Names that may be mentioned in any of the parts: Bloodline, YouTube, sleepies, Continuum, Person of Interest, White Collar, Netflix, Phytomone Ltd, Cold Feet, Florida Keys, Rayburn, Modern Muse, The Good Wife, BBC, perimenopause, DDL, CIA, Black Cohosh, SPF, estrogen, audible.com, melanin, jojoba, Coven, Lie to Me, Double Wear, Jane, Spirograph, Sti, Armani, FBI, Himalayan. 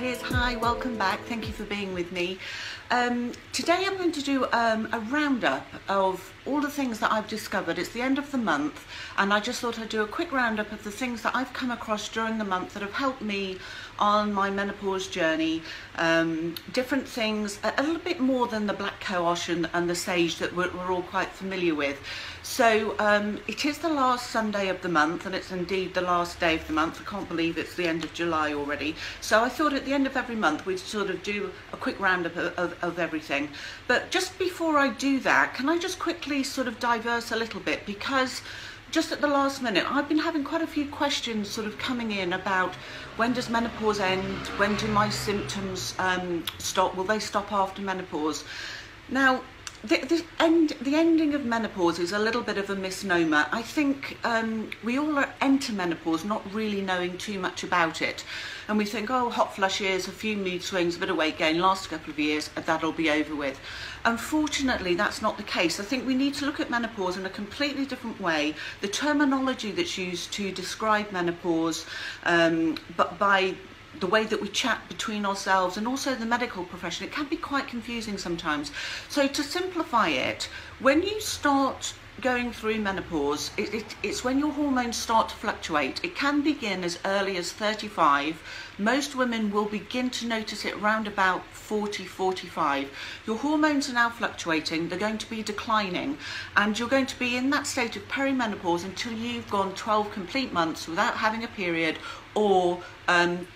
ladies, hi, welcome back, thank you for being with me. Today I'm going to do a roundup of all the things that I've discovered. It's the end of the month and I just thought I'd do a quick roundup of the things that I've come across during the month that have helped me on my menopause journey. Different things, a little bit more than the Black Cohosh and the Sage that we're all quite familiar with. So it is the last Sunday of the month, and it's indeed the last day of the month. I can't believe it's the end of July already. So I thought at the end of every month we'd sort of do a quick roundup of everything. But just before I do that, can I just quickly sort of diverse a little bit, because just at the last minute, I've been having quite a few questions sort of coming in about when does menopause end, when do my symptoms stop, will they stop after menopause? Now, the ending of menopause is a little bit of a misnomer. I think we all enter menopause not really knowing too much about it. And we think, oh, hot flushes, a few mood swings, a bit of weight gain, last couple of years, that'll be over with. Unfortunately, that's not the case. I think we need to look at menopause in a completely different way. The terminology that's used to describe menopause, but by the way that we chat between ourselves and also the medical profession, it can be quite confusing sometimes. So to simplify it, when you start going through menopause, it's when your hormones start to fluctuate. It can begin as early as 35. Most women will begin to notice it around about 40, 45. Your hormones are now fluctuating, they're going to be declining, and you're going to be in that state of perimenopause until you've gone 12 complete months without having a period, or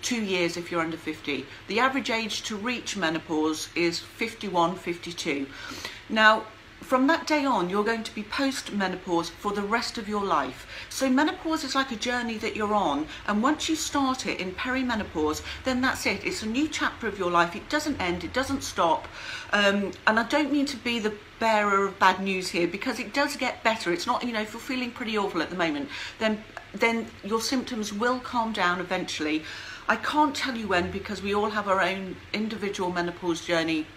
2 years if you're under 50. The average age to reach menopause is 51, 52. Now, from that day on, you're going to be post-menopause for the rest of your life. So menopause is like a journey that you're on, and once you start it in perimenopause, then that's it. It's a new chapter of your life. It doesn't end, it doesn't stop. And I don't mean to be the bearer of bad news here, because it does get better. It's not, you know, if you're feeling pretty awful at the moment, then your symptoms will calm down eventually. I can't tell you when, because we all have our own individual menopause journey.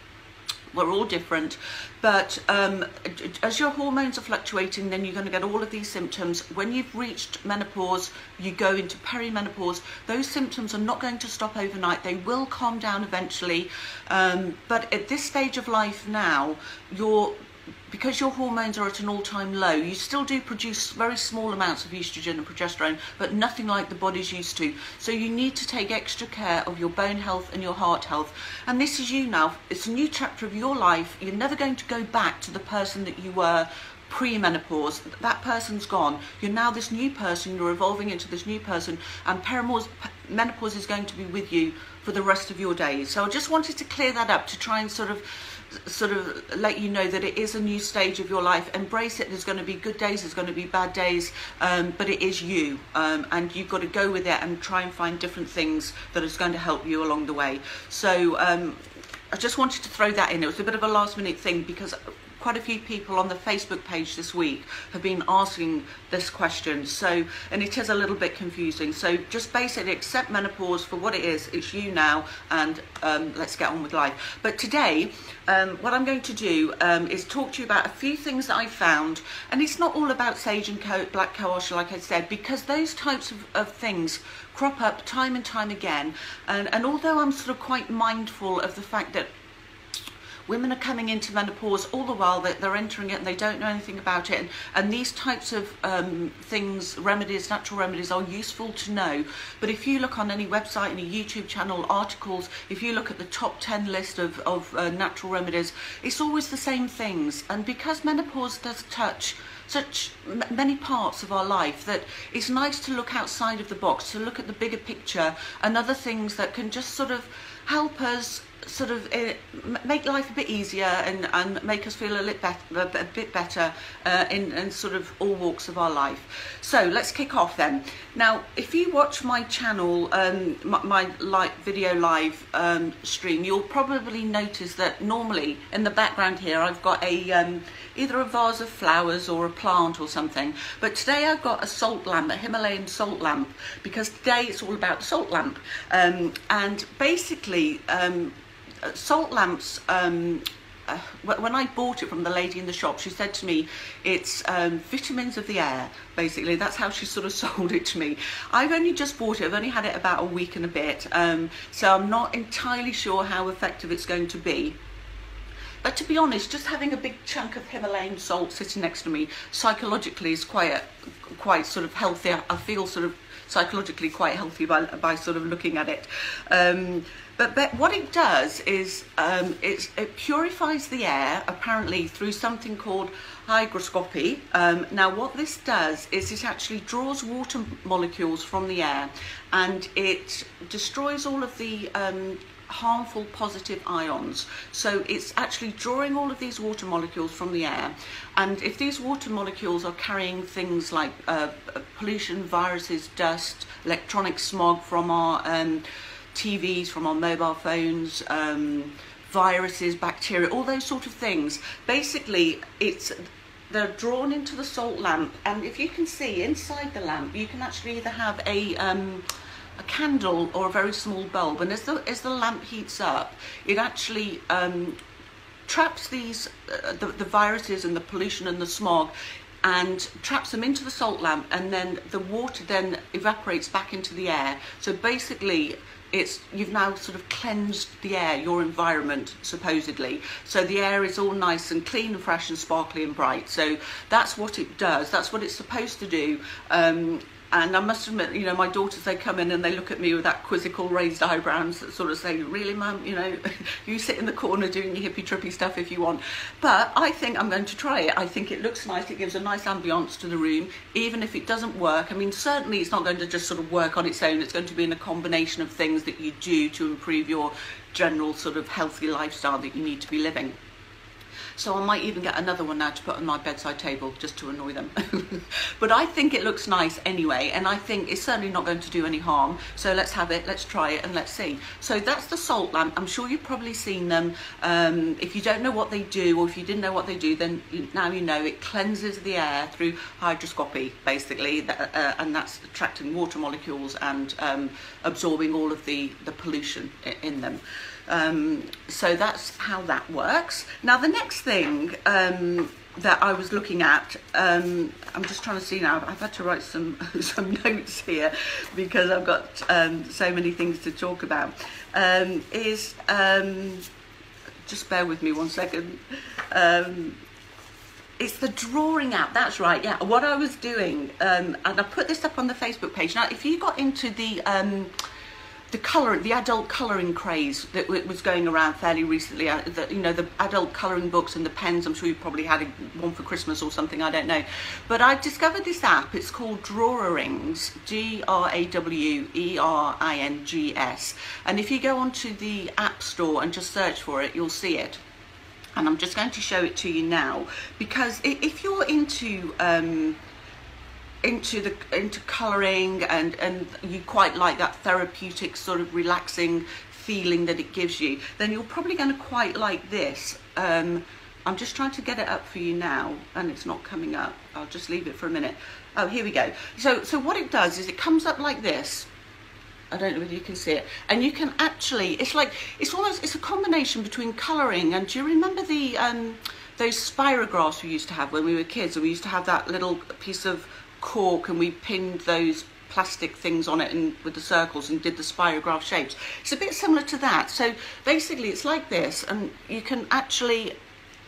We're all different, but as your hormones are fluctuating, then you're going to get all of these symptoms. When you've reached menopause, you go into perimenopause. Those symptoms are not going to stop overnight. They will calm down eventually, but at this stage of life now, because your hormones are at an all-time low, you still do produce very small amounts of estrogen and progesterone, but nothing like the body's used to. So you need to take extra care of your bone health and your heart health. And this is you now. It's a new chapter of your life. You're never going to go back to the person that you were pre-menopause. That person's gone. You're now this new person. You're evolving into this new person. And menopause is going to be with you for the rest of your days. So I just wanted to clear that up, to try and sort of let you know that it is a new stage of your life. Embrace it. There's going to be good days, there's going to be bad days, but it is you, and you've got to go with it and try and find different things that is going to help you along the way. So I just wanted to throw that in. It was a bit of a last minute thing, because quite a few people on the Facebook page this week have been asking this question, so, and it is a little bit confusing. So just basically accept menopause for what it is. It's you now, and let's get on with life. But today, what I'm going to do is talk to you about a few things that I found, and it's not all about Sage and Black Cohosh, like I said, because those types of things crop up time and time again. And although I'm sort of quite mindful of the fact that women are coming into menopause all the while that they're entering it and they don't know anything about it, and these types of things, remedies, natural remedies, are useful to know. But if you look on any website, any YouTube channel, articles, if you look at the top 10 list of natural remedies, it's always the same things. And because menopause does touch such many parts of our life, that it's nice to look outside of the box, to look at the bigger picture and other things that can just sort of help us sort of make life a bit easier and make us feel a bit better in sort of all walks of our life. So let's kick off then. Now, if you watch my channel, my video live stream, you'll probably notice that normally in the background here I've got a either a vase of flowers or a plant or something, but today I've got a salt lamp, a Himalayan salt lamp, because today it's all about the salt lamp. And basically salt lamps when I bought it from the lady in the shop, she said to me, it's vitamins of the air, basically. That's how she sort of sold it to me. I've only just bought it. I've only had it about a week and a bit. So I'm not entirely sure how effective it's going to be. But to be honest, just having a big chunk of Himalayan salt sitting next to me psychologically is quite sort of healthy. I feel sort of psychologically quite healthy by sort of looking at it. But what it does is it purifies the air, apparently, through something called hygroscopy. Now, what this does is it actually draws water molecules from the air, and it destroys all of the harmful positive ions. So it's actually drawing all of these water molecules from the air, and if these water molecules are carrying things like pollution, viruses, dust, electronic smog from our TVs, from our mobile phones, viruses, bacteria, all those sort of things, basically they're drawn into the salt lamp. And if you can see inside the lamp, you can actually either have a candle or a very small bulb, and as the lamp heats up, it actually traps these the viruses and the pollution and the smog, and traps them into the salt lamp, and then the water then evaporates back into the air. So basically, you've now sort of cleansed the air, your environment, supposedly. So the air is all nice and clean and fresh and sparkly and bright. So that's what it does. That's what it's supposed to do. And I must admit, you know, my daughters, they come in and they look at me with that quizzical raised eyebrows that sort of say, really, Mum, you know, you sit in the corner doing your hippie trippy stuff if you want. But I think I'm going to try it. I think it looks nice. It gives a nice ambience to the room, even if it doesn't work. I mean, certainly it's not going to just sort of work on its own. It's going to be in a combination of things that you do to improve your general sort of healthy lifestyle that you need to be living. So I might even get another one now to put on my bedside table just to annoy them. But I think it looks nice anyway, and I think it's certainly not going to do any harm. So let's have it, let's try it, and let's see. So that's the salt lamp. I'm sure you've probably seen them. If you don't know what they do, or if you didn't know what they do, then now you know. It cleanses the air through hygroscopy, basically, and that's attracting water molecules and absorbing all of the pollution in them. So that's how that works. Now, the next thing that I was looking at, I'm just trying to see now, I've had to write some notes here because I've got so many things to talk about, just bear with me one second. It's the drawing app, that's right, yeah. What I was doing, and I put this up on the Facebook page. Now, if you got into the adult colouring craze that was going around fairly recently, you know, the adult colouring books and the pens, I'm sure you probably had one for Christmas or something, I don't know. But I discovered this app. It's called Drawerings, Drawerings, and if you go onto the App Store and just search for it, you'll see it. And I'm just going to show it to you now, because if you're into colouring and you quite like that therapeutic sort of relaxing feeling that it gives you, then you're probably going to quite like this. I'm just trying to get it up for you now, and it's not coming up. I'll just leave it for a minute. Oh, here we go. So what it does is it comes up like this. I don't know whether you can see it, and you can actually, it's a combination between colouring and, do you remember the those spirographs we used to have when we were kids, and we used to have that little piece of cork and we pinned those plastic things on it and with the circles and did the spirograph shapes? It's a bit similar to that. So basically it's like this, and you can actually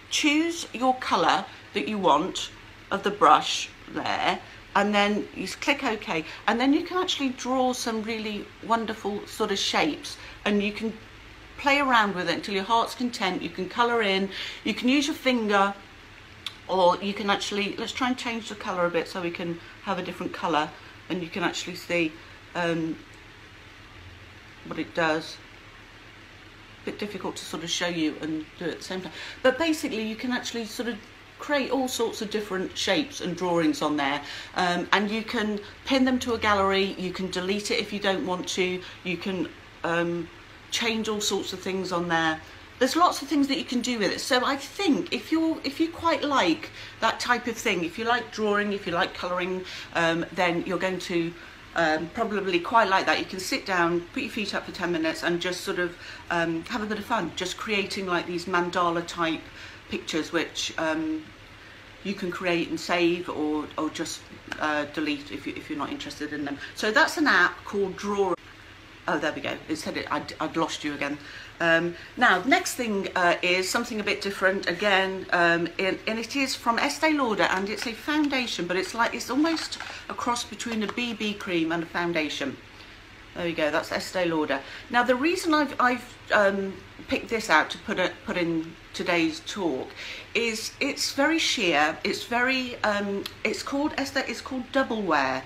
choose your colour that you want of the brush there, and then you click OK, and then you can actually draw some really wonderful sort of shapes, and you can play around with it until your heart's content. You can colour in, you can use your finger, or you can actually, let's try and change the colour a bit so we can have a different colour, and you can actually see what it does. A bit difficult to sort of show you and do it at the same time. But basically you can actually sort of create all sorts of different shapes and drawings on there, and you can pin them to a gallery, you can delete it if you don't want to, you can change all sorts of things on there. There's lots of things that you can do with it. So I think if you quite like that type of thing, if you like drawing, if you like colouring, then you're going to probably quite like that. You can sit down, put your feet up for 10 minutes and just sort of have a bit of fun, just creating like these mandala type pictures, which you can create and save or just delete if you're not interested in them. So that's an app called Drawerings. Oh, there we go. It said it, I'd lost you again. Now, the next thing is something a bit different again, and it is from Estee Lauder, and it's a foundation, but it's like, it's almost a cross between a BB cream and a foundation. There you go, that's Estee Lauder. Now, the reason I've picked this out to put in today's talk is it's very sheer. It's very, it's called Double Wear.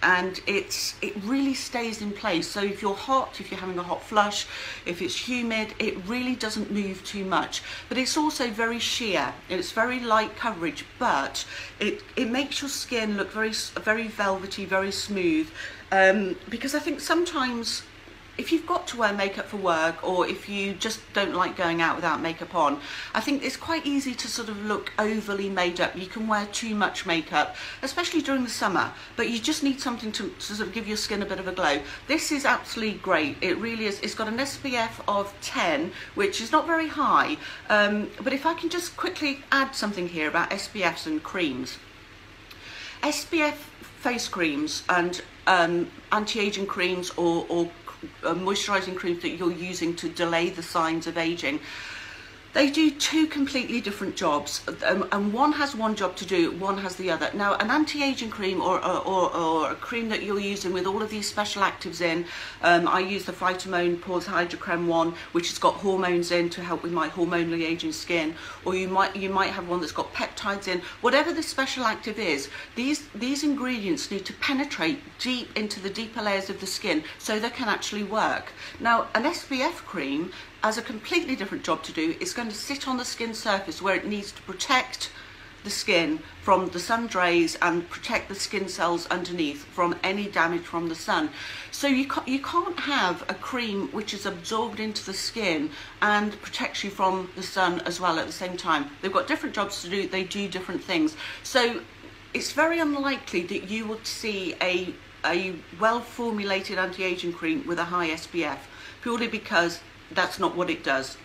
And it really stays in place. So if you're hot, if you're having a hot flush, if it's humid, it really doesn't move too much. But it's also very sheer. It's very light coverage, but it makes your skin look very, very velvety, very smooth. Because I think sometimes if you've got to wear makeup for work, or if you just don't like going out without makeup on, I think it's quite easy to sort of look overly made up. You can wear too much makeup, especially during the summer, but you just need something to sort of give your skin a bit of a glow. This is absolutely great. It really is. It's got an SPF of 10, which is not very high, but if I can just quickly add something here about SPFs and creams. SPF face creams and anti-aging creams or moisturizing creams that you're using to delay the signs of aging, they do two completely different jobs, and one has one job to do, one has the other. Now, an anti-aging cream or a cream that you're using with all of these special actives in, I use the Phytomone Pores Hydra Creme one, which has got hormones in to help with my hormonally aging skin, or you might have one that's got peptides in. Whatever the special active is, these ingredients need to penetrate deep into the deeper layers of the skin so they can actually work. Now, an SPF cream has a completely different job to do. It's going to sit on the skin surface where it needs to protect the skin from the sun's rays and protect the skin cells underneath from any damage from the sun. So you can't have a cream which is absorbed into the skin and protects you from the sun as well at the same time. They've got different jobs to do, they do different things. So it's very unlikely that you would see a well-formulated anti-aging cream with a high SPF, purely because that's not what it does.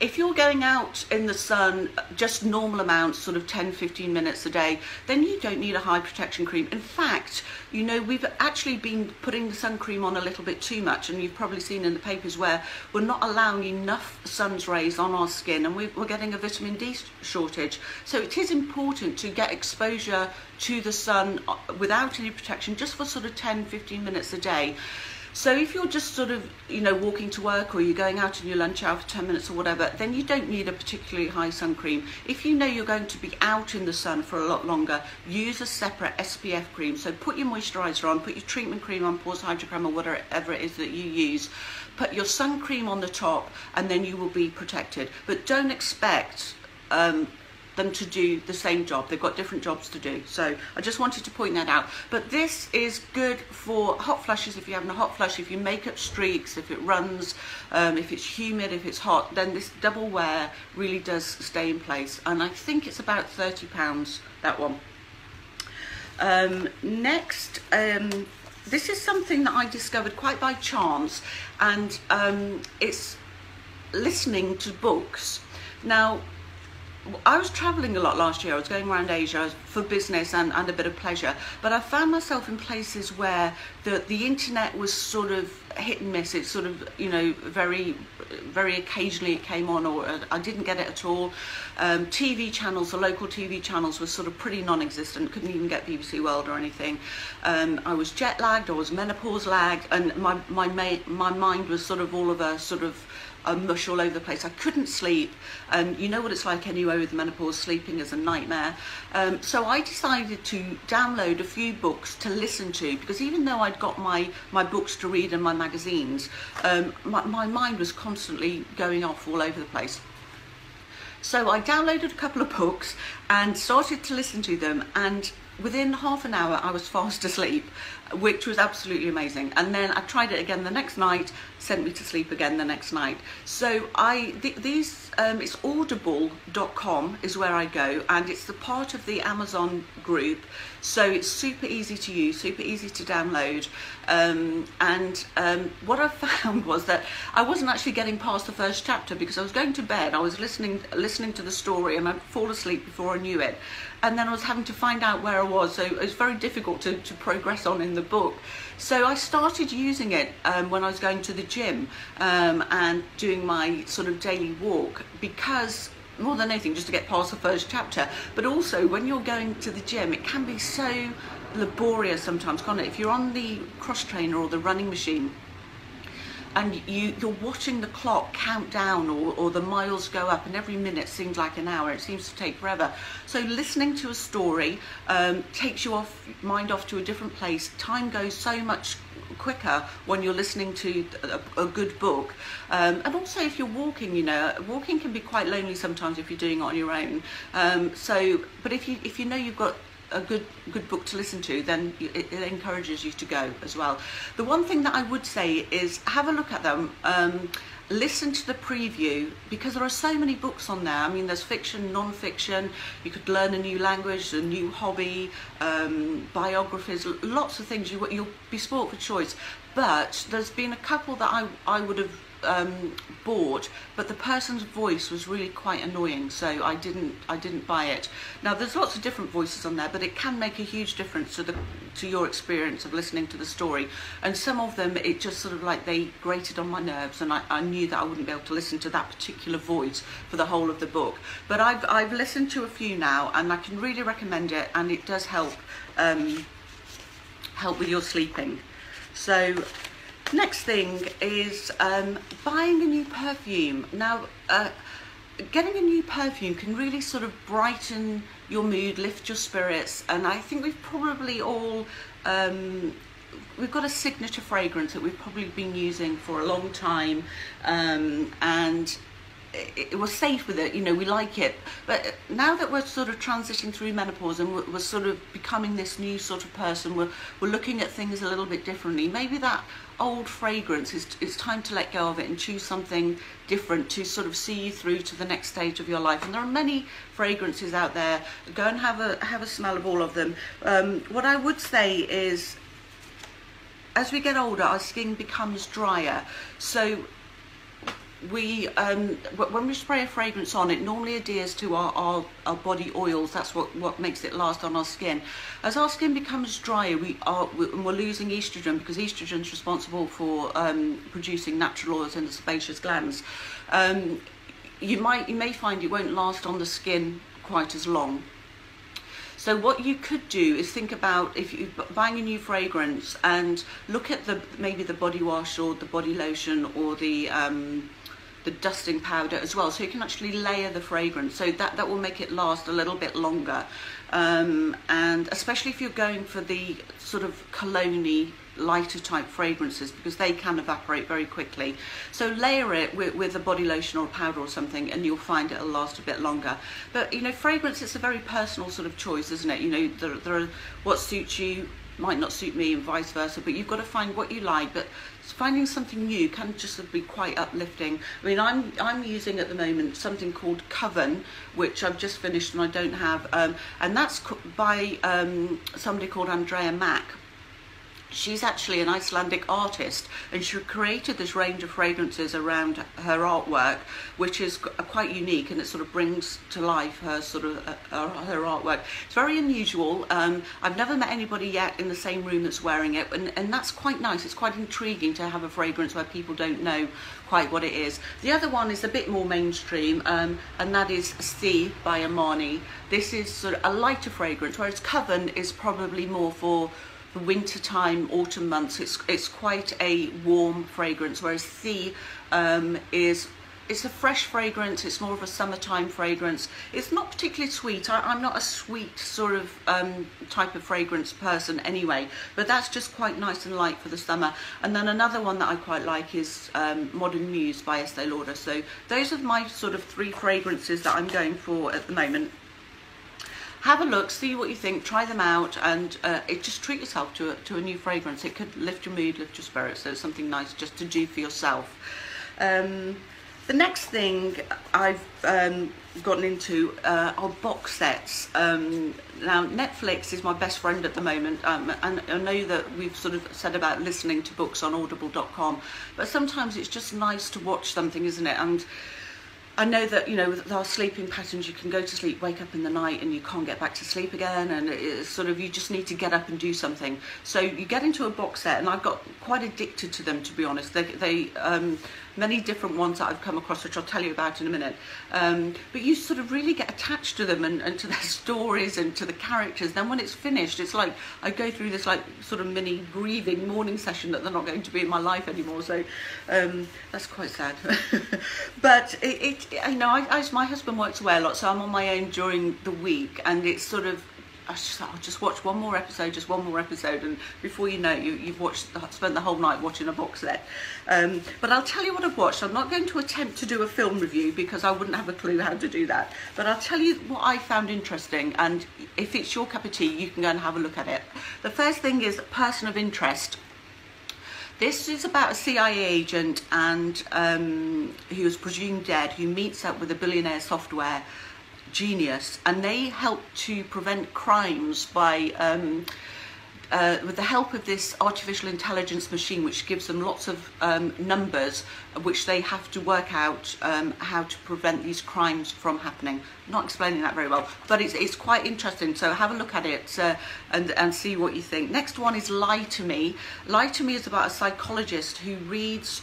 If you're going out in the sun, just normal amounts, sort of 10-15 minutes a day, then you don't need a high protection cream. In fact, you know, we've actually been putting the sun cream on a little bit too much, and you've probably seen in the papers where we're not allowing enough sun's rays on our skin, and we're getting a vitamin D shortage. So it is important to get exposure to the sun without any protection, just for sort of 10-15 minutes a day. So if you're just sort of, you know, walking to work, or you're going out in your lunch hour for 10 minutes or whatever, then you don't need a particularly high sun cream. If you know you're going to be out in the sun for a lot longer, use a separate SPF cream. So put your moisturiser on, put your treatment cream on, Pores Hydro Creme or whatever it is that you use, put your sun cream on the top, and then you will be protected. But don't expect them to do the same job. They've got different jobs to do. So I just wanted to point that out. But this is good for hot flushes. If you're having a hot flush, if you make up streaks, if it runs, if it's humid, if it's hot, then this Double Wear really does stay in place. And I think it's about £30, that one. Next, this is something that I discovered quite by chance, and it's listening to books. Now, I was travelling a lot last year. I was going around Asia for business and a bit of pleasure, but I found myself in places where the internet was sort of hit and miss. It's sort of, you know, very, very occasionally it came on, or I didn't get it at all. TV channels, the local TV channels were sort of pretty non-existent. Couldn't even get BBC World or anything. I was jet lagged, I was menopause lagged, and my mind was sort of all of a sort of a mush all over the place. I couldn't sleep, and you know what it's like anyway with menopause, sleeping is a nightmare. So I decided to download a few books to listen to, because even though I'd got my books to read and my magazines, my mind was constantly going off all over the place. So I downloaded a couple of books and started to listen to them, and within half an hour I was fast asleep. which was absolutely amazing. And then I tried it again the next night, sent me to sleep again the next night. So it's audible.com is where I go, and it's the part of the Amazon group, so it's super easy to use, super easy to download. What I found was that I wasn't actually getting past the first chapter because I was going to bed, I was listening to the story, and I'd fall asleep before I knew it. And then I was having to find out where I was, so it was very difficult to progress on in the book. So I started using it when I was going to the gym and doing my sort of daily walk, because more than anything, just to get past the first chapter. But also when you're going to the gym, it can be so laborious sometimes, can't it? If you're on the cross trainer or the running machine, and you're watching the clock count down, or the miles go up, and every minute seems like an hour, it seems to take forever. So listening to a story takes your mind off to a different place. Time goes so much quicker when you're listening to a good book, and also if you're walking, you know, walking can be quite lonely sometimes if you're doing it on your own. But if you know you've got a good book to listen to, then it encourages you to go as well. The one thing that I would say is have a look at them, listen to the preview, because there are so many books on there. I mean, there's fiction, non-fiction, you could learn a new language, a new hobby, biographies, lots of things. You'll be spoilt for choice, but there's been a couple that I would have bought, but the person's voice was really quite annoying, so I didn't buy it. Now there's lots of different voices on there, but it can make a huge difference to your experience of listening to the story. And some of them, it just sort of like they grated on my nerves, and I knew that I wouldn't be able to listen to that particular voice for the whole of the book. But I've listened to a few now, and I can really recommend it, and it does help with your sleeping. So next thing is buying a new perfume. Now getting a new perfume can really sort of brighten your mood, lift your spirits, and I think we've probably all we've got a signature fragrance that we've probably been using for a long time, and we're safe with it, you know, we like it. But now that we're sort of transitioning through menopause, and we're sort of becoming this new sort of person, we're looking at things a little bit differently. Maybe that old fragrance, it's time to let go of it and choose something different to sort of see you through to the next stage of your life. And there are many fragrances out there. Go and have a smell of all of them. What I would say is, as we get older, our skin becomes drier, so we when we spray a fragrance on, it normally adheres to our body oils. That's what makes it last on our skin. As our skin becomes drier, we're losing estrogen, because estrogen is responsible for producing natural oils in the sebaceous glands. You may find it won't last on the skin quite as long. So what you could do is think about, if you're buying a new fragrance, and look at maybe the body wash or the body lotion or the dusting powder as well, so you can actually layer the fragrance, so that will make it last a little bit longer. And especially if you're going for the sort of cologne-y, lighter type fragrances, because they can evaporate very quickly. So layer it with a body lotion or a powder or something, and you'll find it'll last a bit longer. But you know, fragrance, it's a very personal sort of choice, isn't it? You know, there are, what suits you might not suit me, and vice versa, but you've got to find what you like. But finding something new can just be quite uplifting. I mean, I'm using at the moment something called Coven, which I've just finished and I don't have, and that's by somebody called Andrea Mack. She's actually an Icelandic artist, and she created this range of fragrances around her artwork, which is quite unique, and it sort of brings to life her sort of her artwork. It's very unusual. I've never met anybody yet in the same room that's wearing it, and that's quite nice. It's quite intriguing to have a fragrance where people don't know quite what it is. The other one is a bit more mainstream, and that is Sti by Armani. This is sort of a lighter fragrance, whereas Coven is probably more for the winter time, autumn months. It's quite a warm fragrance, whereas Sti it's a fresh fragrance. It's more of a summertime fragrance. It's not particularly sweet. I'm not a sweet sort of type of fragrance person anyway, but that's just quite nice and light for the summer. And then another one that I quite like is Modern Muse by Estee Lauder. So those are my sort of three fragrances that I'm going for at the moment. have a look, see what you think, try them out, and just treat yourself to a new fragrance. It could lift your mood, lift your spirits, so it's something nice just to do for yourself. The next thing I've gotten into are box sets. Now, Netflix is my best friend at the moment, and I know that we've sort of said about listening to books on audible.com, but sometimes it's just nice to watch something, isn't it? And I know that, you know, with our sleeping patterns, you can go to sleep, wake up in the night, and you can't get back to sleep again, and it's sort of, you just need to get up and do something. So you get into a box set, and I've got quite addicted to them, to be honest. Many different ones that I've come across, which I'll tell you about in a minute. But you sort of really get attached to them, and to their stories and to the characters. Then when it's finished, it's like I go through this like sort of mini grieving morning session that they're not going to be in my life anymore. So that's quite sad. But you know, my husband works away a lot, so I'm on my own during the week, and it's sort of, I just thought, I'll just watch one more episode, just one more episode, and before you know it, you've spent the whole night watching a box set. But I'll tell you what I've watched. I'm not going to attempt to do a film review because I wouldn't have a clue how to do that. But I'll tell you what I found interesting, and if it's your cup of tea, you can go and have a look at it. The first thing is Person of Interest. This is about a CIA agent and who is presumed dead, who meets up with a billionaire software genius, and they help to prevent crimes by with the help of this artificial intelligence machine, which gives them lots of numbers which they have to work out how to prevent these crimes from happening. I'm not explaining that very well, but it's quite interesting, so have a look at it and see what you think. Next one is Lie to Me. Lie to Me is about a psychologist who reads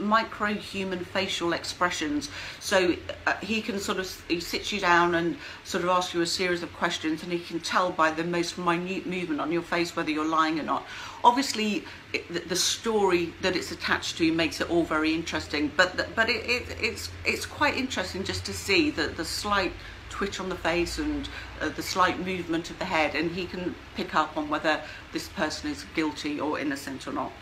micro-human facial expressions. So he sits you down and sort of asks you a series of questions, and he can tell by the most minute movement on your face whether you're lying or not. Obviously, the story that it's attached to makes it all very interesting, but it's quite interesting just to see the slight twitch on the face and the slight movement of the head, and he can pick up on whether this person is guilty or innocent or not.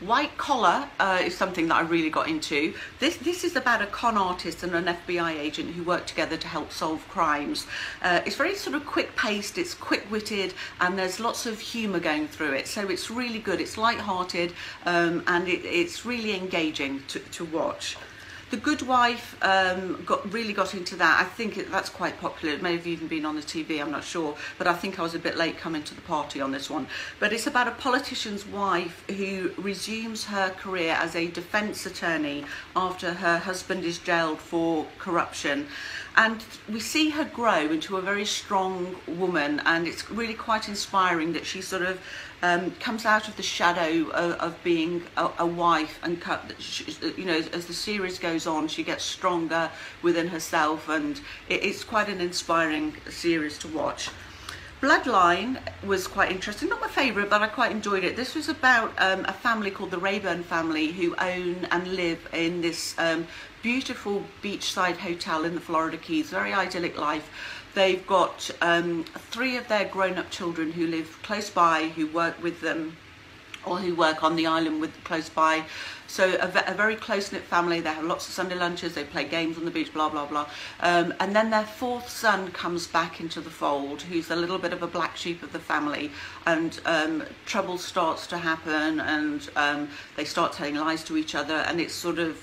White Collar is something that I really got into. This is about a con artist and an FBI agent who work together to help solve crimes. It's very sort of quick-paced, it's quick-witted, and there's lots of humour going through it. So it's really good, it's light-hearted, and it's really engaging to watch. The Good Wife, really got into that. I think that's quite popular. It may have even been on the TV, I'm not sure. But I think I was a bit late coming to the party on this one. But it's about a politician's wife who resumes her career as a defence attorney after her husband is jailed for corruption. And we see her grow into a very strong woman, and it's really quite inspiring that she sort of comes out of the shadow of being a wife, and you know, as the series goes on, she gets stronger within herself, and it's quite an inspiring series to watch. Bloodline was quite interesting, not my favourite, but I quite enjoyed it. This was about a family called the Rayburn family, who own and live in this beautiful beachside hotel in the Florida Keys, very idyllic life. They've got 3 of their grown-up children who live close by, who work with them, or who work on the island with close by. So a very close-knit family. They have lots of Sunday lunches, they play games on the beach, blah, blah, blah. And then their 4th son comes back into the fold, who's a little bit of a black sheep of the family, and trouble starts to happen, and they start telling lies to each other, and it sort of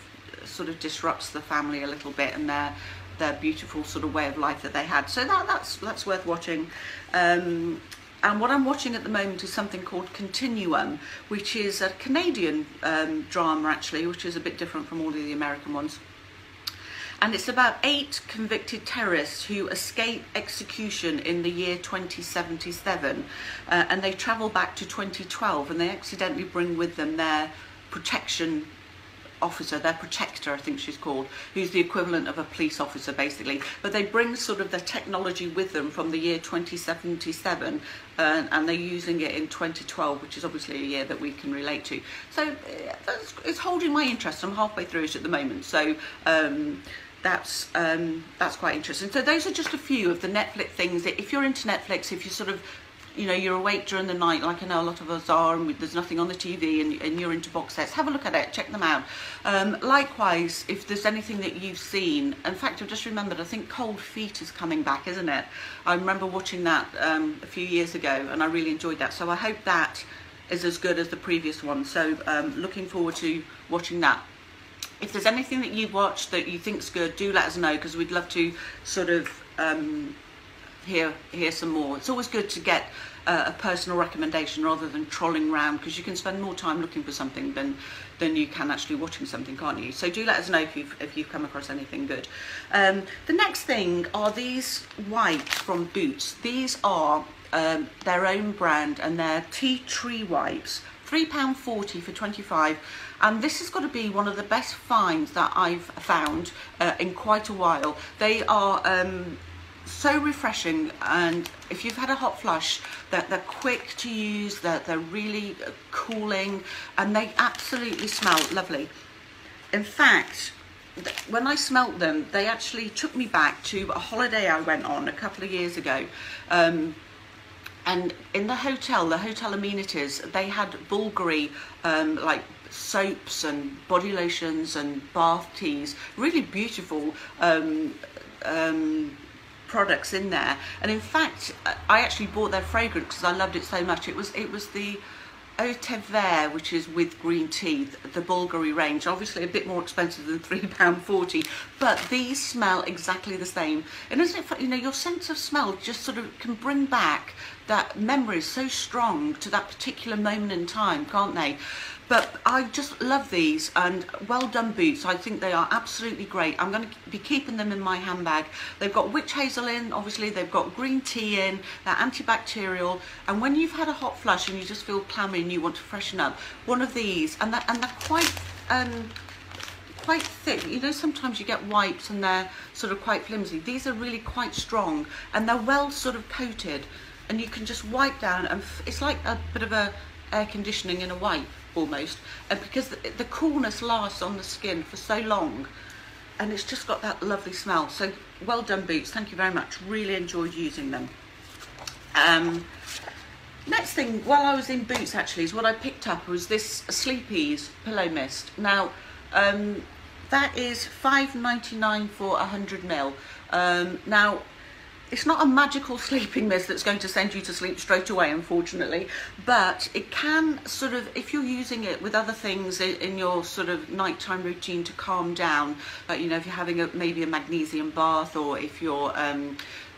disrupts the family a little bit, and their beautiful sort of way of life that they had. So that's worth watching. And what I'm watching at the moment is something called Continuum, which is a Canadian drama, actually, which is a bit different from all of the American ones. And it's about 8 convicted terrorists who escape execution in the year 2077. And they travel back to 2012, and they accidentally bring with them their protection officer, their protector, I think she's called, who's the equivalent of a police officer, basically. But they bring sort of the technology with them from the year 2077, and they're using it in 2012, which is obviously a year that we can relate to. So it's holding my interest. I'm halfway through it at the moment, so that's quite interesting. So those are just a few of the Netflix things. If you're into Netflix, if you sort of you know, you're awake during the night, like I know a lot of us are, and there's nothing on the TV and you're into box sets, have a look at it, check them out. Likewise, if there's anything that you've seen, in fact, I've just remembered, I think Cold Feet is coming back, isn't it? I remember watching that a few years ago, and I really enjoyed that. So I hope that is as good as the previous one. So looking forward to watching that. If there's anything that you've watched that you think's good, do let us know, because we'd love to sort of hear some more. It's always good to get a personal recommendation rather than trolling around, because you can spend more time looking for something than you can actually watching something, can't you? So do let us know if you've come across anything good. The next thing are these wipes from Boots. These are their own brand, and they're tea tree wipes. £3.40 for 25, and this has got to be one of the best finds that I've found in quite a while. They are so refreshing, and if you've had a hot flush, that they're quick to use, that they're really cooling, and they absolutely smell lovely. In fact, when I smelt them, they actually took me back to a holiday I went on a couple of years ago. And in the hotel amenities, they had Bulgari, like soaps and body lotions and bath teas, really beautiful products in there. And in fact, I actually bought their fragrance because I loved it so much. It was the Eau Té Verre, which is with green tea, the Bulgari range, obviously a bit more expensive than £3.40, but these smell exactly the same. And isn't it, you know, your sense of smell just sort of can bring back that memory so strong to that particular moment in time, can't they? But I just love these, and well done Boots, I think they are absolutely great. I'm going to be keeping them in my handbag. They've got witch hazel in, obviously, they've got green tea in, they're antibacterial, and when you've had a hot flush and you just feel clammy and you want to freshen up, one of these, and they're quite thick. You know, sometimes you get wipes and they're sort of quite flimsy. These are really quite strong, and they're well sort of coated, and you can just wipe down, and it's like a bit of a air conditioning in a wipe, almost, and because the coolness lasts on the skin for so long, and it's just got that lovely smell. So well done Boots, thank you very much, really enjoyed using them. Next thing, while I was in Boots actually, is what I picked up was this Sleepies pillow mist. Now that is £5.99 for 100ml. Now it's not a magical sleeping mist that's going to send you to sleep straight away, unfortunately, but it can sort of, if you're using it with other things in your sort of nighttime routine to calm down, you know, if you're having maybe a magnesium bath, or if you're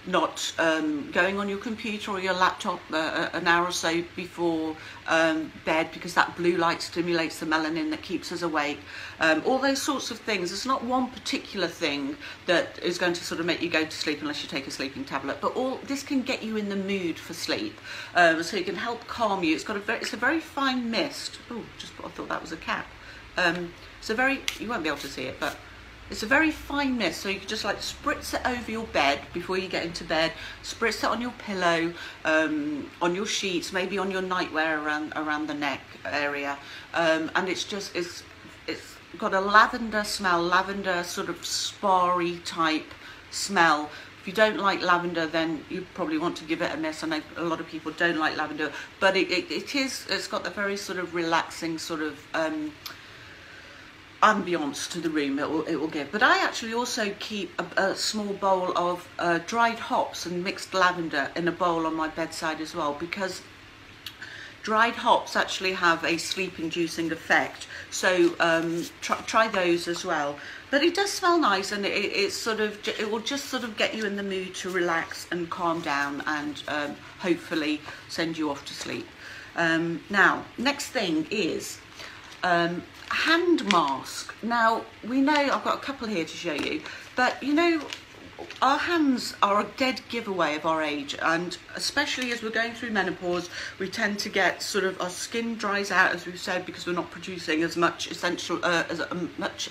not going on your computer or your laptop an hour or so before bed, because that blue light stimulates the melanin that keeps us awake, all those sorts of things. It's not one particular thing that is going to sort of make you go to sleep unless you take a sleeping tablet, but all this can get you in the mood for sleep, so it can help calm you. It's got a very fine mist. Oh, just I thought that was a cat. It's a very, you won't be able to see it, but it's a very fine mist, so you can just like spritz it over your bed before you get into bed, spritz it on your pillow, on your sheets, maybe on your nightwear around the neck area, and it's just, it's got a lavender smell, lavender sort of spa-y type smell. If you don't like lavender, then you probably want to give it a miss. I know a lot of people don't like lavender, but it's got the very sort of relaxing sort of ambience to the room it will give. But I actually also keep a small bowl of dried hops and mixed lavender in a bowl on my bedside as well, because dried hops actually have a sleep inducing effect. So try those as well. But it does smell nice, and it's sort of, it will just sort of get you in the mood to relax and calm down, and hopefully send you off to sleep. Now, next thing is hand mask. Now, we know, I've got a couple here to show you, but you know, our hands are a dead giveaway of our age, and especially as we're going through menopause, we tend to get sort of, our skin dries out, as we've said, because we're not producing as much essential as much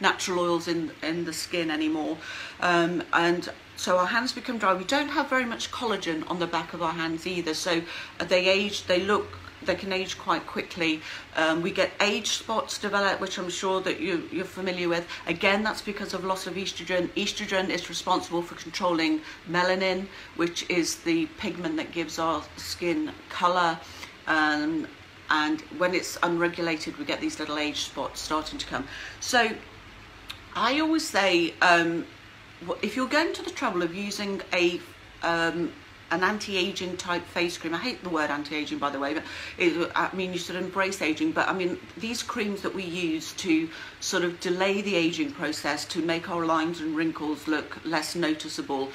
natural oils in the skin anymore, and so our hands become dry. We don't have very much collagen on the back of our hands either, so they age, they look they can age quite quickly. We get age spots develop, which I'm sure that you're familiar with. Again, that's because of loss of estrogen. Estrogen is responsible for controlling melanin, which is the pigment that gives our skin color. And when it's unregulated, we get these little age spots starting to come. So I always say, if you're going to the trouble of using an anti-aging type face cream, I hate the word anti-aging, by the way, but I mean, you sort of embrace aging, but I mean, these creams that we use to sort of delay the aging process, to make our lines and wrinkles look less noticeable,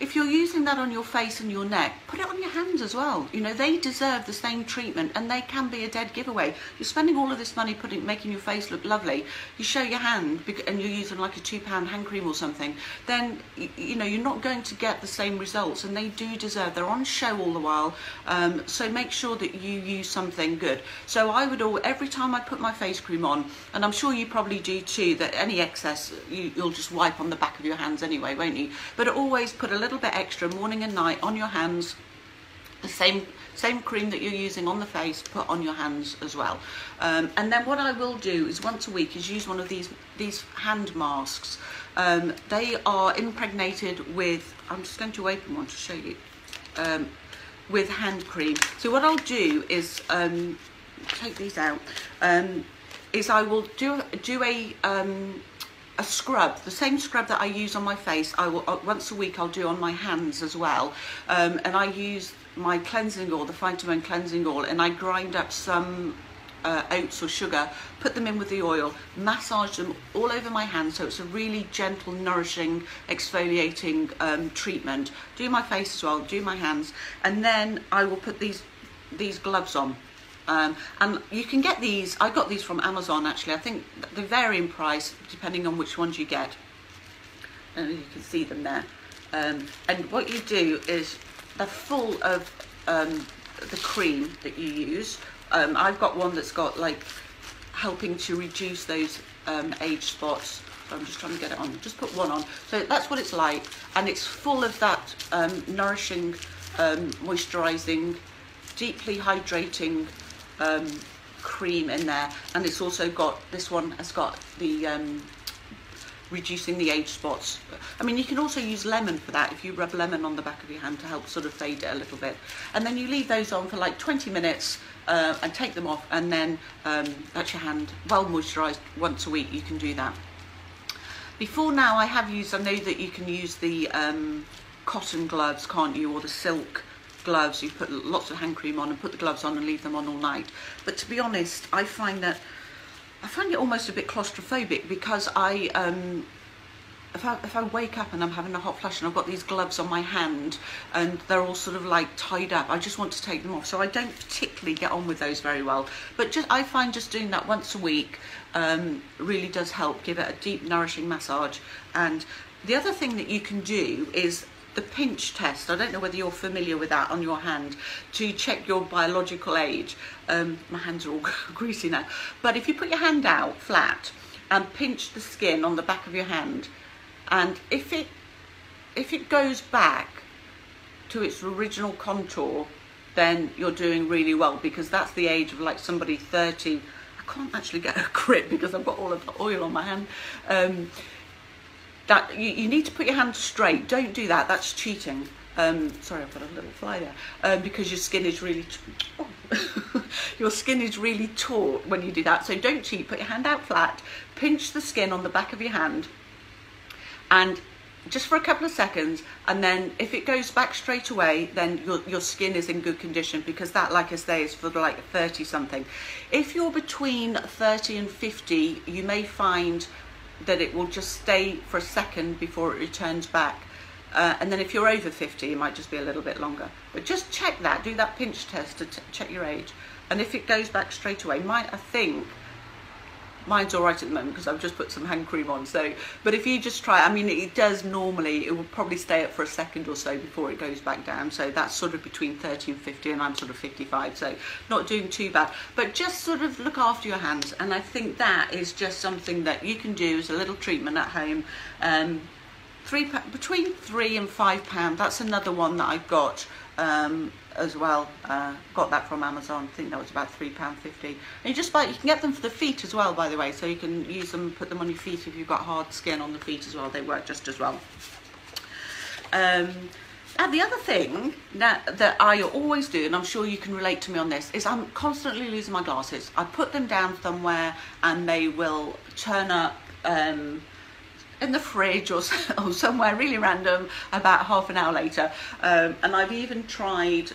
if you're using that on your face and your neck, put it on your hands as well. You know, they deserve the same treatment, and they can be a dead giveaway. You're spending all of this money making your face look lovely, you show your hand and you're using like a £2 hand cream or something, then you know, you're not going to get the same results, and they do deserve, they're on show all the while. So make sure that you use something good. So I would every time I put my face cream on, and I'm sure you probably do too, that any excess you'll just wipe on the back of your hands anyway, won't you? But always put a little bit extra morning and night on your hands. The same cream that you're using on the face, put on your hands as well. And then what I will do is once a week is use one of these hand masks. They are impregnated with, I'm just going to open one to show you, with hand cream. So what I'll do is take these out, is I will do a scrub, the same scrub that I use on my face, I will once a week I'll do on my hands as well. And I use my cleansing oil, the Phytomone cleansing oil, and I grind up some oats or sugar, put them in with the oil, massage them all over my hands, so it's a really gentle, nourishing, exfoliating treatment. Do my face as well, do my hands, and then I will put these gloves on. And you can get these, I got these from Amazon actually, I think they vary in price depending on which ones you get. And you can see them there. And what you do is, they're full of the cream that you use. I've got one that's got like helping to reduce those age spots. I'm just trying to get it on, just put one on. So that's what it's like, and it's full of that nourishing, moisturising, deeply hydrating cream in there, and it's also got, this one has got the reducing the age spots. I mean, you can also use lemon for that, if you rub lemon on the back of your hand to help sort of fade it a little bit. And then you leave those on for like 20 minutes and take them off, and then that's your hand well moisturized. Once a week you can do that. Before now I have used, I know that you can use the cotton gloves, can't you, or the silk gloves. You put lots of hand cream on and put the gloves on and leave them on all night. But to be honest, I find it almost a bit claustrophobic, because if I wake up and I'm having a hot flash and I've got these gloves on my hand and they're all sort of like tied up, I just want to take them off. So I don't particularly get on with those very well. But I find just doing that once a week really does help. Give it a deep nourishing massage. And the other thing that you can do is the pinch test. I don't know whether you're familiar with that on your hand, to check your biological age. My hands are all greasy now, but if you put your hand out flat and pinch the skin on the back of your hand, and if it goes back to its original contour, then you're doing really well, because that's the age of like somebody 30. I can't actually get a grip because I've got all of the oil on my hand. That you need to put your hand straight. Don't do that, that's cheating. Sorry, I've got a little fly there. Because your skin is really your skin is really taut when you do that. So don't cheat, put your hand out flat, pinch the skin on the back of your hand, and just for a couple of seconds, and then if it goes back straight away, then your skin is in good condition, because that, like I say, is for like 30 something. If you're between 30 and 50, you may find that it will just stay for a second before it returns back, and then if you're over 50, it might just be a little bit longer. But just check that, do that pinch test to check your age, and if it goes back straight away, I think mine's all right at the moment because I've just put some hand cream on. So, but if you just try, I mean, it does normally, it will probably stay up for a second or so before it goes back down. So that's sort of between 30 and 50, and I'm sort of 55, so not doing too bad. But just sort of look after your hands, and I think that is just something that you can do as a little treatment at home. Between £3 and £5, that's another one that I've got as well. Got that from Amazon. I think that was about £3.50. And you just buy, you can get them for the feet as well, by the way, so you can use them, put them on your feet if you've got hard skin on the feet as well. They work just as well. And the other thing that I always do, and I'm sure you can relate to me on this, is I'm constantly losing my glasses. I put them down somewhere and they will turn up in the fridge or somewhere really random about half an hour later. And I've even tried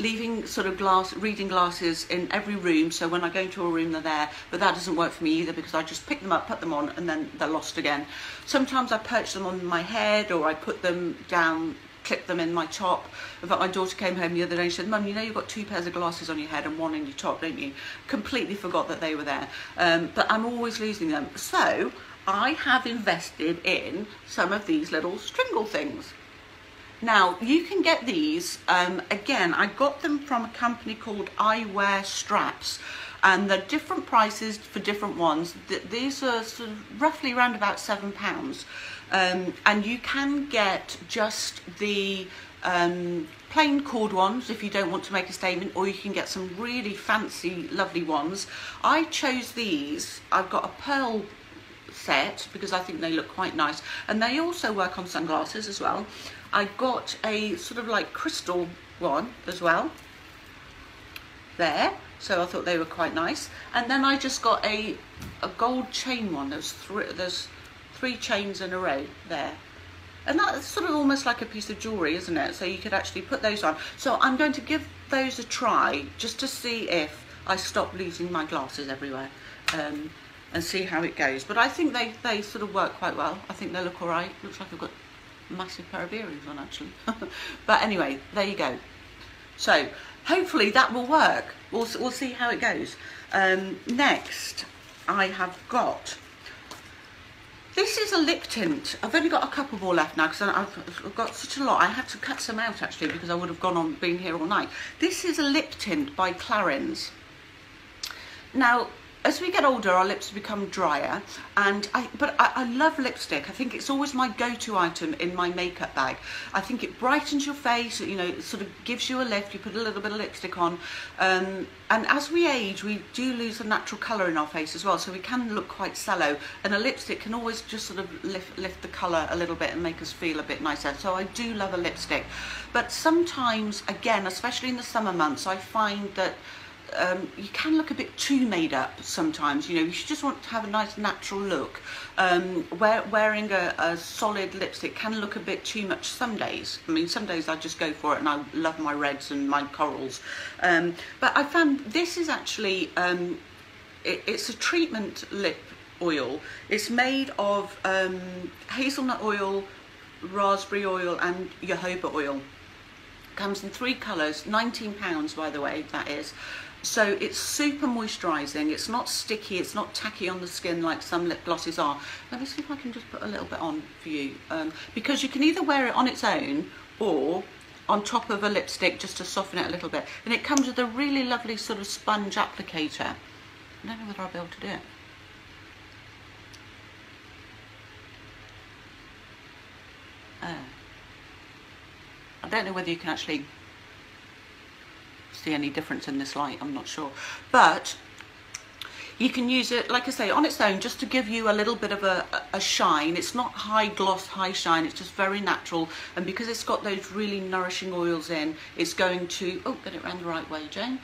leaving sort of reading glasses in every room, so when I go into a room they're there, but that doesn't work for me either, because I just pick them up, put them on, and then they're lost again. Sometimes I perch them on my head, or I put them down, clip them in my top. In fact, my daughter came home the other day and she said, "Mum, you know you've got two pairs of glasses on your head and one in your top, don't you?" Completely forgot that they were there. But I'm always losing them. So I have invested in some of these little stringle things. Now, you can get these, again, I got them from a company called I Wear Straps, and they're different prices for different ones. These are sort of roughly around about £7. And you can get just the plain cord ones if you don't want to make a statement, or you can get some really fancy, lovely ones. I chose these. I've got a pearl set because I think they look quite nice, and they also work on sunglasses as well. I got a sort of like crystal one as well there, so I thought they were quite nice. And then I just got a gold chain one. There's three chains in a row there, and that's sort of almost like a piece of jewelry, isn't it? So you could actually put those on. So I'm going to give those a try just to see if I stop losing my glasses everywhere, and see how it goes. But I think they sort of work quite well. I think they look all right. Looks like I've got a massive pair of earrings on, actually. But anyway, there you go. So hopefully that will work. We'll see how it goes. Next, I have got... this is a lip tint. I've only got a couple more left now because I've got such a lot. I had to cut some out, actually, because I would have gone on being here all night. This is a lip tint by Clarins. Now, as we get older, our lips become drier, and I love lipstick. I think it's always my go-to item in my makeup bag. I think it brightens your face, you know, it sort of gives you a lift. You put a little bit of lipstick on, and as we age, we do lose the natural colour in our face as well, so we can look quite sallow, and a lipstick can always just sort of lift the colour a little bit and make us feel a bit nicer. So I do love a lipstick, but sometimes, again, especially in the summer months, I find that you can look a bit too made up sometimes. You know, you should just want to have a nice natural look. Wearing a solid lipstick can look a bit too much some days. I mean, some days I just go for it, and I love my reds and my corals. But I found this is actually it's a treatment lip oil. It's made of hazelnut oil, raspberry oil, and jojoba oil. Comes in three colours. £19, by the way, that is. So it's super moisturising. It's not sticky, it's not tacky on the skin like some lip glosses are. Let me see if I can just put a little bit on for you, because you can either wear it on its own or on top of a lipstick just to soften it a little bit. And it comes with a really lovely sort of sponge applicator. I don't know whether I'll be able to do it. I don't know whether you can actually see any difference in this light, I'm not sure. But you can use it, like I say, on its own, just to give you a little bit of a shine. It's not high gloss, high shine, it's just very natural. And because it's got those really nourishing oils in, it's going to, oh, get it round the right way, Jane.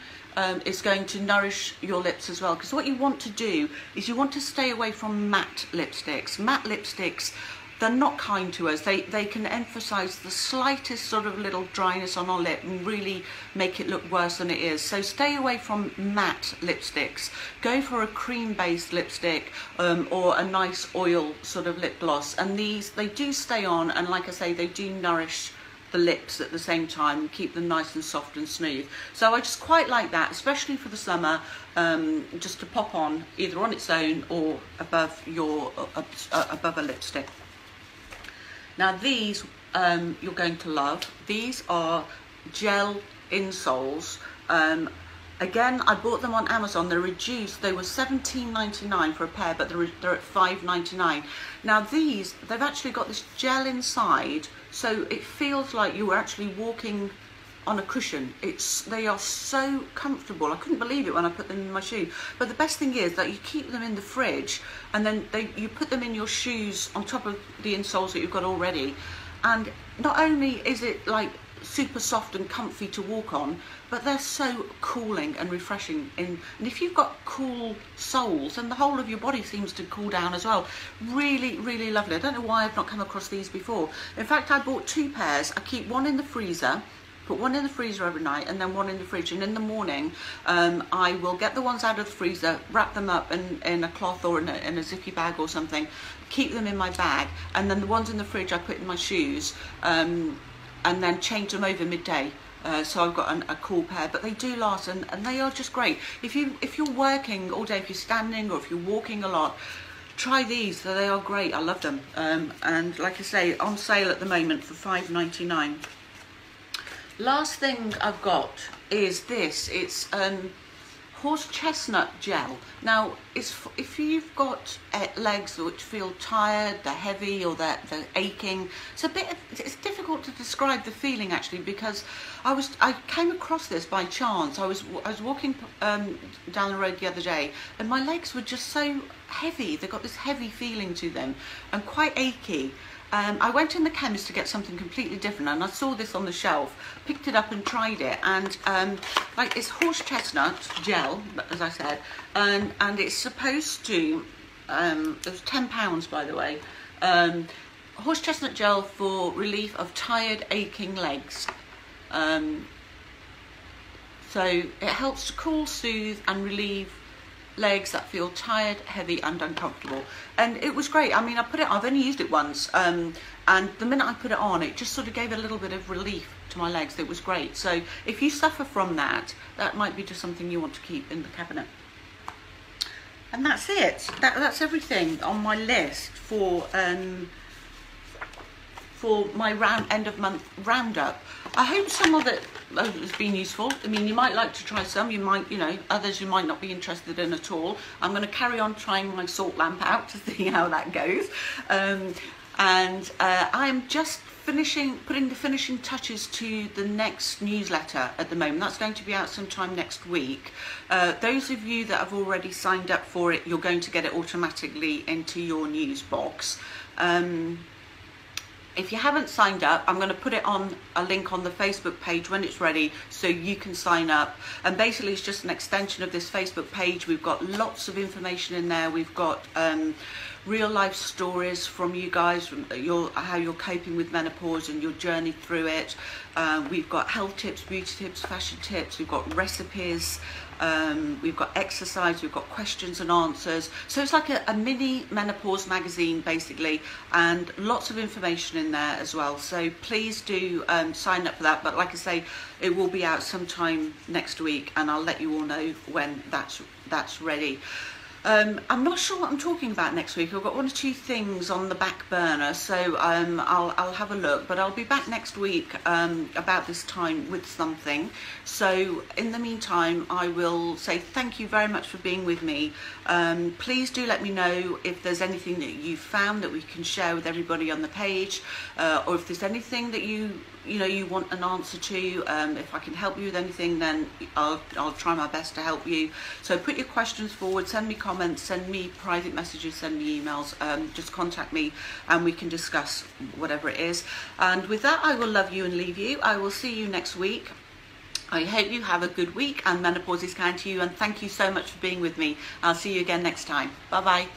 It's going to nourish your lips as well. Because what you want to do is you want to stay away from matte lipsticks. Matte lipsticks, they're not kind to us. They can emphasise the slightest sort of little dryness on our lip and really make it look worse than it is. So stay away from matte lipsticks. Go for a cream-based lipstick, or a nice oil sort of lip gloss. And these, they do stay on, and like I say, they do nourish the lips at the same time, keep them nice and soft and smooth. So I just quite like that, especially for the summer, just to pop on either on its own or above a lipstick. Now these, you're going to love. These are gel insoles. Again, I bought them on Amazon. They're reduced. They were £17.99 for a pair, but they're at £5.99. Now these, they've actually got this gel inside, so it feels like you were actually walking on a cushion. They are so comfortable. I couldn't believe it when I put them in my shoe. But the best thing is that you keep them in the fridge, and then you put them in your shoes on top of the insoles that you've got already. And not only is it like super soft and comfy to walk on, but they're so cooling and refreshing. And if you've got cool soles, then the whole of your body seems to cool down as well. Really, really lovely. I don't know why I've not come across these before. In fact, I bought two pairs. I keep one in the freezer, put one in the freezer every night, and then one in the fridge. And in the morning, I will get the ones out of the freezer, wrap them up in a cloth or in a zippy bag or something, keep them in my bag, and then the ones in the fridge I put in my shoes, and then change them over midday. So I've got a cool pair, but they do last, and they are just great. If you're working all day, if you're standing or if you're walking a lot, try these. They are great. I love them. And like I say, on sale at the moment for £5.99. Last thing I've got is this. It's horse chestnut gel. Now, if you've got legs which feel tired, they're heavy, or they're aching, it's difficult to describe the feeling actually, because I came across this by chance. I was walking down the road the other day, and my legs were just so heavy. They got this heavy feeling to them, and quite achy. I went in the chemist to get something completely different, and I saw this on the shelf, picked it up and tried it, and like, it's horse chestnut gel, as I said, and it's supposed to, it was £10 by the way, horse chestnut gel for relief of tired, aching legs. So it helps to cool, soothe and relieve legs that feel tired, heavy and uncomfortable. And it was great. I mean, I put it on, I've only used it once, and the minute I put it on, it just sort of gave a little bit of relief to my legs. It was great. So if you suffer from that, that might be just something you want to keep in the cabinet. And that's it. That's everything on my list for my end of month roundup. I hope some of it has been useful. I mean, you might like to try some, you might, you know, others you might not be interested in at all. I'm going to carry on trying my salt lamp out to see how that goes. I'm just putting the finishing touches to the next newsletter at the moment. That's going to be out sometime next week. Those of you that have already signed up for it, you're going to get it automatically into your news box. If you haven't signed up, I'm going to put it on a link on the Facebook page when it's ready, so you can sign up. And basically, it's just an extension of this Facebook page. We've got lots of information in there. We've got real life stories from you guys, from how you're coping with menopause and your journey through it. We've got health tips, beauty tips, fashion tips. We've got recipes. We've got exercise, we've got questions and answers. So it's like a mini menopause magazine basically, and lots of information in there as well. So please do sign up for that. But like I say, it will be out sometime next week, and I'll let you all know when that's ready. I'm not sure what I'm talking about next week. I've got one or two things on the back burner, so I'll have a look, but I'll be back next week about this time with something. So in the meantime, I will say thank you very much for being with me. Please do let me know if there's anything that you found that we can share with everybody on the page, or if there's anything that you want an answer to. If I can help you with anything, then I'll try my best to help you. So put your questions forward, send me comments, send me private messages, send me emails, just contact me and we can discuss whatever it is. And with that, I will love you and leave you. I will see you next week. I hope you have a good week, and menopause is kind to you, and thank you so much for being with me. I'll see you again next time. Bye bye.